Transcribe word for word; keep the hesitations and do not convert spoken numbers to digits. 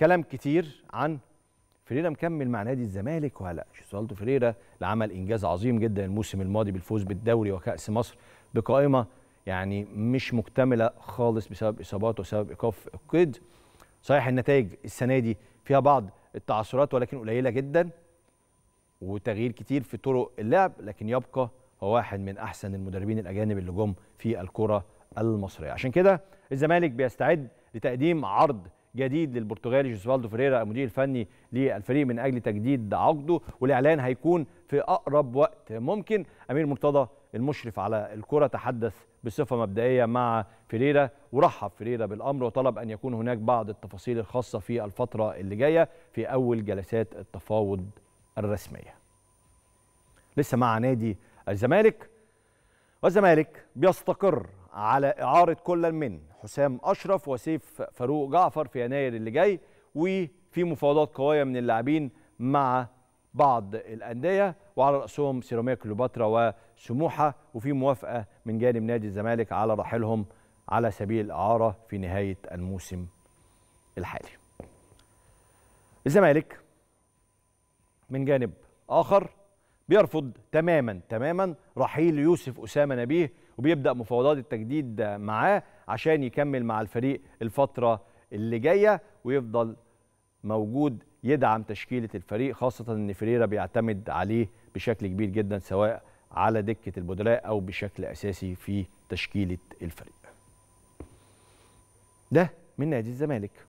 كلام كتير عن فيريرا مكمل مع نادي الزمالك ولا جوسفالدو فيريرا اللي عمل انجاز عظيم جدا الموسم الماضي بالفوز بالدوري وكأس مصر بقائمه يعني مش مكتمله خالص بسبب اصاباته وسبب ايقاف القيد. صحيح النتائج السنه دي فيها بعض التعثرات ولكن قليله جدا وتغيير كتير في طرق اللعب، لكن يبقى هو واحد من احسن المدربين الاجانب اللي جم في الكره المصريه. عشان كده الزمالك بيستعد لتقديم عرض جديد للبرتغالي جوسفالدو فيريرا المدير الفني للفريق من اجل تجديد عقده، والاعلان هيكون في اقرب وقت ممكن. امير مرتضى المشرف على الكره تحدث بصفه مبدئيه مع فيريرا ورحب فيريرا بالامر وطلب ان يكون هناك بعض التفاصيل الخاصه في الفتره اللي جايه في اول جلسات التفاوض الرسميه. لسه مع نادي الزمالك، والزمالك بيستقر على إعارة كل من حسام أشرف وسيف فاروق جعفر في يناير اللي جاي، وفي مفاوضات قوية من اللاعبين مع بعض الأندية وعلى رأسهم سيراميك كليوباترا وسموحة، وفي موافقة من جانب نادي الزمالك على رحيلهم على سبيل الإعارة في نهاية الموسم الحالي. الزمالك من جانب آخر بيرفض تماما تماما رحيل يوسف اسامه نبيه وبيبدا مفاوضات التجديد معاه عشان يكمل مع الفريق الفتره اللي جايه ويفضل موجود يدعم تشكيله الفريق، خاصه ان فيريرا بيعتمد عليه بشكل كبير جدا سواء على دكه البدلاء او بشكل اساسي في تشكيله الفريق. ده من نادي الزمالك.